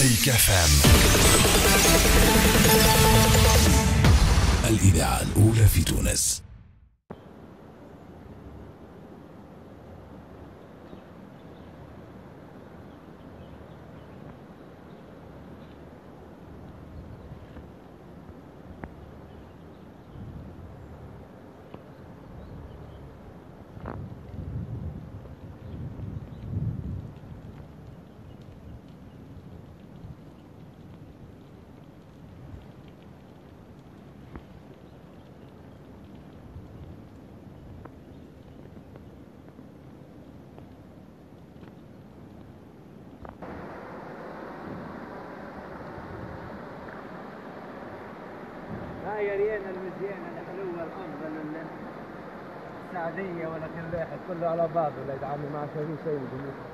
مستيك FM الإذاعة الأولى في تونس. هاي أريانة المزيانة الحلوة الأفضل السعدية ولا كل واحد كله على بعضه، لا يتعامل مع شيء